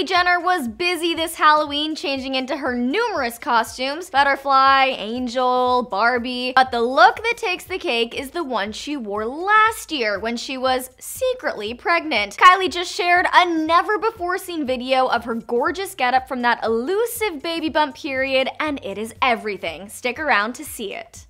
Kylie Jenner was busy this Halloween changing into her numerous costumes, butterfly, angel, Barbie, but the look that takes the cake is the one she wore last year when she was secretly pregnant. Kylie just shared a never-before-seen video of her gorgeous getup from that elusive baby bump period, and it is everything. Stick around to see it.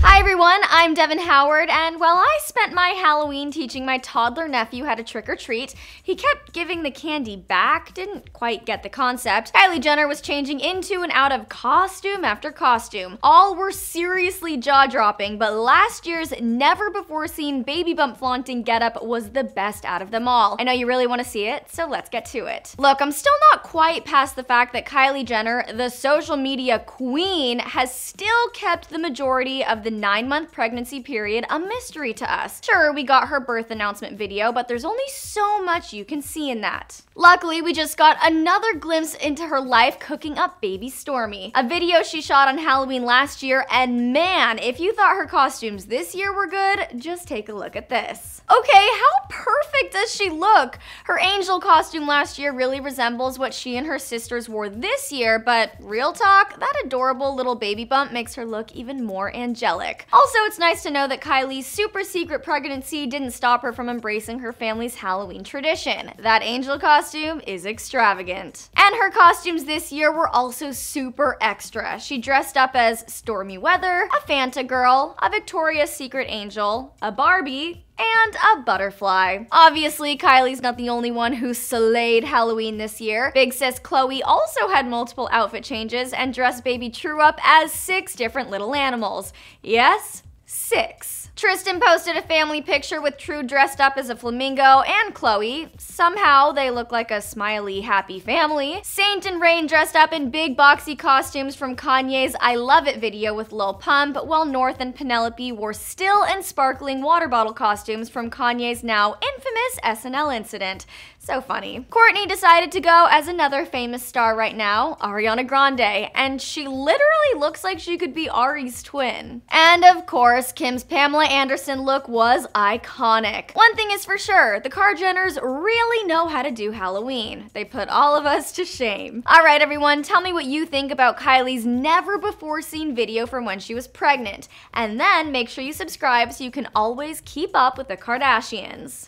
Hi everyone, I'm Devin Howard, and while I spent my Halloween teaching my toddler nephew how to trick-or-treat, he kept giving the candy back, didn't quite get the concept. Kylie Jenner was changing into and out of costume after costume. All were seriously jaw-dropping, but last year's never-before-seen baby bump flaunting getup was the best out of them all. I know you really want to see it, so let's get to it. Look, I'm still not quite past the fact that Kylie Jenner, the social media queen, has still kept the majority of the 9-month pregnancy period a mystery to us. Sure, we got her birth announcement video, but there's only so much you can see in that. Luckily, we just got another glimpse into her life cooking up baby Stormi, a video she shot on Halloween last year, and man, if you thought her costumes this year were good, just take a look at this. Okay, how perfect does she look? Her angel costume last year really resembles what she and her sisters wore this year, but real talk, that adorable little baby bump makes her look even more angelic. Also, it's nice to know that Kylie's super secret pregnancy didn't stop her from embracing her family's Halloween tradition. That angel costume is extravagant. And her costumes this year were also super extra. She dressed up as Stormy Weather, a Fanta girl, a Victoria's Secret angel, a Barbie, and a butterfly. Obviously, Kylie's not the only one who slayed Halloween this year. Big sis Chloe also had multiple outfit changes and dressed baby True up as 6 different little animals. Yes, 6. Tristan posted a family picture with True dressed up as a flamingo and Chloe. Somehow, they look like a smiley, happy family. Saint and Rain dressed up in big, boxy costumes from Kanye's I Love It video with Lil Pump, while North and Penelope wore still and sparkling water bottle costumes from Kanye's now infamous SNL incident. So funny. Kourtney decided to go as another famous star right now, Ariana Grande, and she literally looks like she could be Ari's twin. And of course, Kim's Pamela Anderson look was iconic. One thing is for sure, the Kar-Jenners really know how to do Halloween. They put all of us to shame. Alright everyone, tell me what you think about Kylie's never-before-seen video from when she was pregnant, and then make sure you subscribe so you can always keep up with the Kardashians.